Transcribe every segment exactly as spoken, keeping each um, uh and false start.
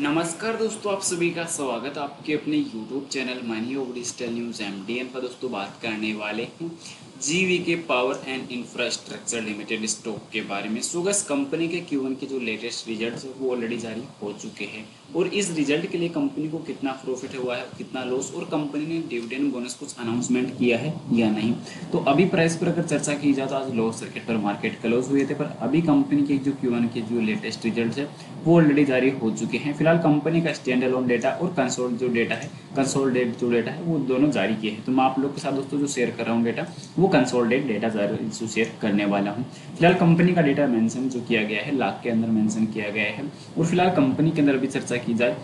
नमस्कार दोस्तों, आप सभी का स्वागत है आपके अपने YouTube channel money of digital News M D N पर। दोस्तों बात करने वाले हैं GV Power and infrastructure limited stock के बारे में। सोगस कंपनी के क्यू वन के जो लेटेस्ट रिजल्ट्स है वो ऑलरेडी जारी हो चुके हैं और इस रिजल्ट के लिए कंपनी को कितना प्रॉफिट हुआ है, कितना लॉस और कंपनी ने डिविडेंड बोनस कुछ अनाउंसमेंट किया है या नहीं। तो अभी प्राइस पर अगर चर्चा की जाए तो आज लॉ सर्किट पर मार्केट क्लोज हुए थे, पर अभी कंपनी के जो क्यू वन के जो लेटेस्ट रिजल्ट है वो ऑलरेडी जारी हो चुके हैं। फिलहाल कंपनी का स्टैंड अलोन डेटा और कंसोल जो डेटा है कंसोलिडेट जो डेटा है वो दोनों जारी किए हैं। तो मैं आप लोग के साथ दोस्तों जो शेयर कर रहा हूँ डेटा वो कंसोलिडेट डेटा जो शेयर करने वाला हूँ। फिलहाल कंपनी का डेटा मेंशन जो किया गया है लाख के अंदर मेंशन किया गया है और फिलहाल कंपनी के अंदर भी चर्चा की जाए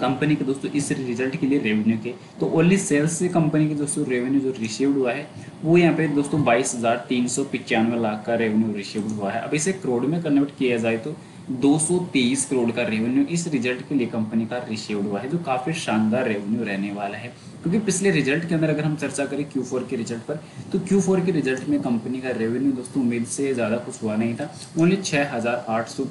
कंपनी के दोस्तों इस रिजल्ट के लिए रेवेन्यू के तो ओनली सेल्स से कंपनी के दोस्तों रेवेन्यू जो रिसीव्ड हुआ है वो यहाँ पे दोस्तों बाईस हज़ार तीन सौ पचानवे लाख का रेवेन्यू रिसीव्ड हुआ है। अब इसे करोड़ में कन्वर्ट किया जाए तो दो सौ तेईस करोड़ का रेवेन्यू इस रिजल्ट के लिए कंपनी का रिसीव्ड हुआ है, जो काफ़ी शानदार रेवेन्यू रहने वाला है। क्योंकि पिछले रिजल्ट के अंदर अगर हम चर्चा करें क्यू फोर के रिजल्ट पर तो क्यू फोर के रिजल्ट में कंपनी का रेवेन्यू दोस्तों उम्मीद से ज़्यादा कुछ हुआ नहीं था, ओनली छः हज़ार आठ सौ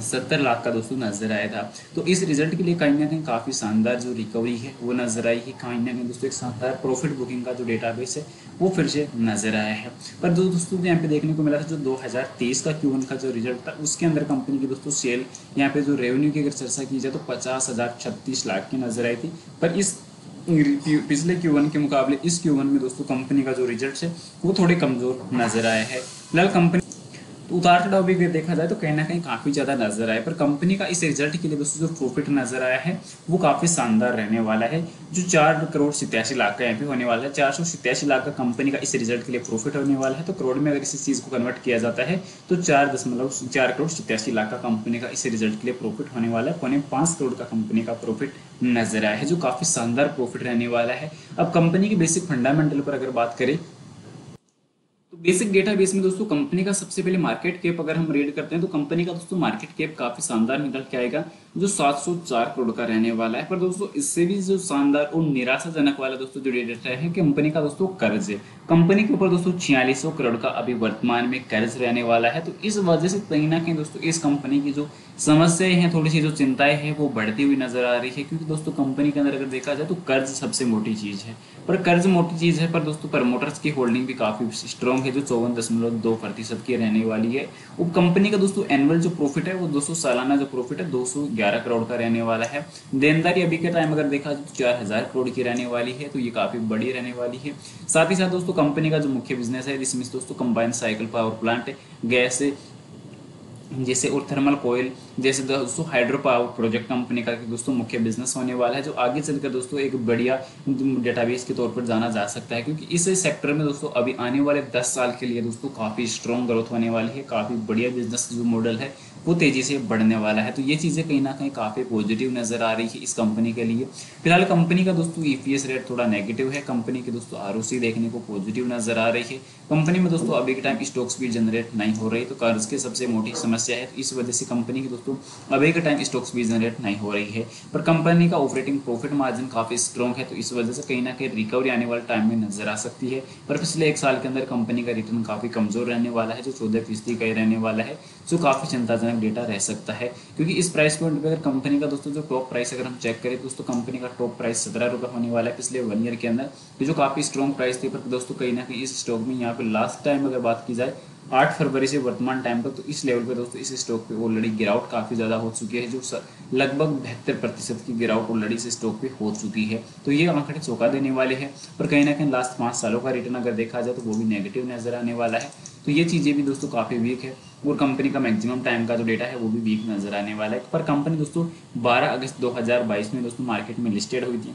सत्तर लाख का दोस्तों नजर आया था। तो इस रिजल्ट के लिए कहीं ना कहीं काफ़ी शानदार जो रिकवरी है वो नजर आई है, कहीं ना कहीं दोस्तों एक शानदार प्रॉफिट बुकिंग का जो डेटाबेस है वो फिर से नजर आया है। पर जो दोस्तों यहाँ पे देखने को मिला था जो दो हज़ार तेईस का क्यू वन का जो रिजल्ट था उसके अंदर कंपनी की दोस्तों सेल यहाँ पे जो रेवेन्यू की अगर चर्चा की जाए तो पचास हज़ार छत्तीस लाख की नजर आई थी, पर इस पिछले क्यू वन के मुकाबले इस क्यू वन में दोस्तों कंपनी का जो रिजल्ट है वो थोड़े कमज़ोर नजर आया है। फिलहाल कंपनी तो उतार चढ़ाव भी अगर देखा जाए तो कहीं ना कहीं काफ़ी ज़्यादा नजर आए, पर कंपनी का इस रिजल्ट के लिए दोस्तों जो प्रॉफिट नजर आया है वो काफ़ी शानदार रहने वाला है, जो चार करोड़ सतासी लाख का यहाँ पे होने वाला है। चार सौ सतासी लाख का कंपनी का इस रिजल्ट के लिए प्रॉफिट होने वाला है। तो करोड़ में अगर इस चीज़ को कन्वर्ट किया जाता है तो चार दशमलव चार करोड़ सतासी लाख का कंपनी का इस रिजल्ट के लिए प्रॉफिट होने वाला है। पौने पाँच करोड़ का कंपनी का प्रॉफिट नजर आया है, जो काफ़ी शानदार प्रॉफिट रहने वाला है। अब कंपनी के बेसिक फंडामेंटल पर अगर बात करें बेसिक डेटाबेस में दोस्तों कंपनी का सबसे पहले मार्केट कैप अगर हम रीड करते हैं तो कंपनी का दोस्तों मार्केट कैप काफ़ी शानदार निकल के आएगा, जो सात सौ चार करोड़ का रहने वाला है। पर दोस्तों इससे भी जो शानदार और निराशाजनक वाला दोस्तों जो डेटा है कंपनी का दोस्तों कर्ज है। कंपनी के ऊपर दोस्तों छियालीस सौ करोड़ का अभी वर्तमान में कर्ज रहने वाला है। तो इस वजह से कहीं ना कहीं दोस्तों इस कंपनी की जो समस्याएं हैं, थोड़ी सी जो चिंताएं हैं वो बढ़ती हुई नजर आ रही है, क्योंकि दोस्तों कंपनी के अंदर अगर देखा जाए तो कर्ज सबसे मोटी चीज़ है। पर कर्ज मोटी चीज़ है पर दोस्तों प्रमोटर्स की होल्डिंग भी काफ़ी स्ट्रॉन्ग है, जो चौवन दशमलव दो प्रतिशत की रहने वाली है। और कंपनी का दोस्तों एनुअल जो प्रॉफिट है वो दोस्तों सालाना जो प्रॉफिट है दो सौ ग्यारह करोड़ का रहने वाला है। देनदारी अभी के टाइम अगर देखा जाए तो चार हज़ार करोड़ की रहने वाली है, तो ये काफ़ी बड़ी रहने वाली है। साथ ही साथ दोस्तों कंपनी का जो मुख्य बिजनेस है जिसमें दोस्तों combine cycle power plant, gas जैसे और थर्मल कोयल जैसे दोस्तों हाइड्रो पावर प्रोजेक्ट कंपनी का दोस्तों मुख्य बिजनेस होने वाला है, जो आगे चलकर दोस्तों एक बढ़िया डेटाबेस के तौर पर जाना जा सकता है। क्योंकि इस सेक्टर में दोस्तों अभी आने वाले दस साल के लिए दोस्तों काफ़ी स्ट्रॉन्ग ग्रोथ होने वाली है, काफ़ी बढ़िया बिजनेस जो मॉडल है वो तेज़ी से बढ़ने वाला है। तो ये चीज़ें कहीं ना कहीं काफ़ी पॉजिटिव नज़र आ रही है इस कंपनी के लिए। फिलहाल कंपनी का दोस्तों ई पी एस रेट थोड़ा नेगेटिव है, कंपनी की दोस्तों आर ओ सी देखने को पॉजिटिव नज़र आ रही है। कंपनी में दोस्तों अभी के टाइम स्टॉक्स भी जनरेट नहीं हो रही, तो कर्ज की सबसे मोटी समस्या है। तो इस वजह से कंपनी की दोस्तों अभी के टाइम स्टॉक्स भी जनरेट नहीं हो रही है, पर कंपनी का ऑपरेटिंग प्रॉफिट मार्जिन काफ़ी स्ट्रॉन्ग है। तो इस वजह से कहीं ना कहीं रिकवरी आने वाले टाइम में नजर आ सकती है। पर पिछले एक साल के अंदर कंपनी का रिटर्न काफ़ी कमज़ोर रहने वाला है, जो चौदह फीसदी का ही रहने वाला है, जो काफ़ी चिंताजनक डेटा रह सकता है। क्योंकि इस प्राइस पॉइंट पे अगर कंपनी का दोस्तों जो टॉप प्राइस अगर हम चेक करें तो दोस्तों कंपनी का टॉप प्राइस सत्रह रुपये होने वाला है पिछले वन ईयर के अंदर, जो काफ़ी स्ट्रॉन्ग प्राइस थी। पर दोस्तों कहीं ना कहीं इस स्टॉक में यहाँ पे लास्ट टाइम अगर बात की जाए आठ फरवरी से वर्तमान टाइम तक, तो इस लेवल पे दोस्तों इस स्टॉक पे ऑलरेडी गिरावट काफ़ी ज़्यादा हो चुकी है, जो लगभग बहत्तर प्रतिशत की गिरावट ऑलरेडी इस स्टॉक पे हो चुकी है। तो ये आंकड़े चौंका देने वाले हैं। पर कहीं ना कहीं लास्ट पाँच सालों का रिटर्न अगर देखा जाए तो वो भी नेगेटिव नज़र आने वाला है। तो ये चीज़ें भी दोस्तों काफ़ी वीक है और कंपनी का मैक्सिमम टाइम का जो डेटा है वो भी वीक नज़र आने वाला है। पर कंपनी दोस्तों बारह अगस्त दो हज़ार बाईस में दोस्तों मार्केट में लिस्टेड हुई थी,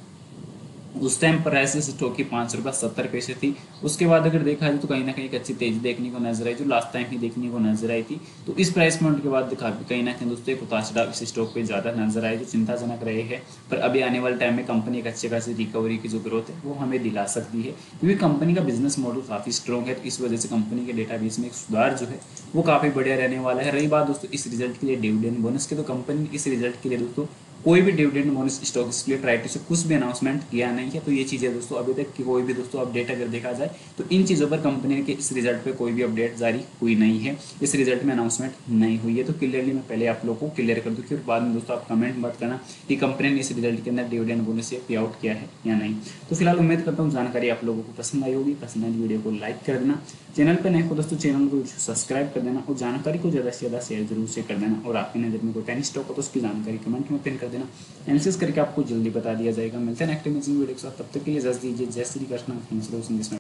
उस टाइम प्राइस इस स्टॉक की पाँच रुपये सत्तर पैसे थी। उसके बाद अगर देखा जाए तो कहीं ना कहीं एक अच्छी तेजी देखने को नजर आई, जो लास्ट टाइम ही देखने को नजर आई थी। तो इस प्राइस पॉइंट के बाद कहीं ना कहीं दोस्तों एक उतार चढ़ाव इस स्टॉक पे ज़्यादा नजर आए, जो चिंताजनक रहे हैं। पर अभी आने वाले टाइम में कंपनी एक अच्छे खासी रिकवरी की जो ग्रोथ है वो हमें दिला सकती है, क्योंकि कंपनी का बिजनेस मॉडल काफ़ी स्ट्रॉन्ग है। तो इस वजह से कंपनी के डेटाबेस में एक सुधार जो है वो काफ़ी बढ़िया रहने वाला है। रही बात दोस्तों इस रिजल्ट के लिए डिविडेंड बोनस के, तो कंपनी इस रिजल्ट के लिए दोस्तों कोई भी dividend bonus stock split right से कुछ भी अनाउंसमेंट किया नहीं है। तो ये चीज़ें दोस्तों अभी तक की कोई भी दोस्तों अपडेट अगर देखा जाए तो इन चीज़ों पर कंपनी के इस रिजल्ट पे कोई भी अपडेट जारी हुई नहीं है, इस रिजल्ट में अनाउंसमेंट नहीं हुई है। तो क्लियरली मैं पहले आप लोग को क्लियर कर दूँ, फिर बाद में दोस्तों आप कमेंट मत करना कि कंपनी ने इस रिजल्ट के अंदर डिविडेंड बोनस पे आउट किया है या नहीं। तो फिलहाल उम्मीद करता हूँ जानकारी आप लोगों को पसंद आई होगी। पसंद आई वीडियो को लाइक कर देना, चैनल पर नए हो दोस्तों चैनल को सब्सक्राइब कर देना और जानकारी को ज़्यादा से ज़्यादा शेयर जरूर से कर देना। और आपकी नज़र में कोई टेन स्टॉक हो तो उसकी जानकारी कमेंट में पिन कर देना, एनालिसिस करके आपको जल्दी बता दिया जाएगा। मिलते हैं नेक्स्ट वीडियो के साथ, तब तक के लिए इजाजत दीजिए। जय श्री कृष्ण।